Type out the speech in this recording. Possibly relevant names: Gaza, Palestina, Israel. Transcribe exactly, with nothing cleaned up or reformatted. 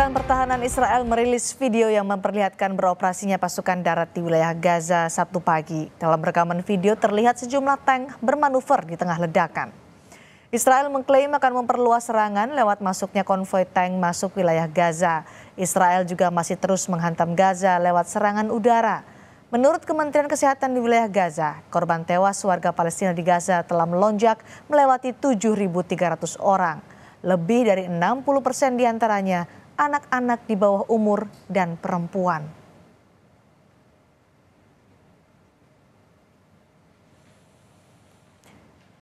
Pasukan pertahanan Israel merilis video yang memperlihatkan beroperasinya pasukan darat di wilayah Gaza Sabtu pagi. Dalam rekaman video terlihat sejumlah tank bermanuver di tengah ledakan. Israel mengklaim akan memperluas serangan lewat masuknya konvoi tank masuk wilayah Gaza. Israel juga masih terus menghantam Gaza lewat serangan udara. Menurut Kementerian Kesehatan di wilayah Gaza, korban tewas warga Palestina di Gaza telah melonjak melewati tujuh ribu tiga ratus orang. Lebih dari enam puluh persen diantaranya anak-anak di bawah umur dan perempuan.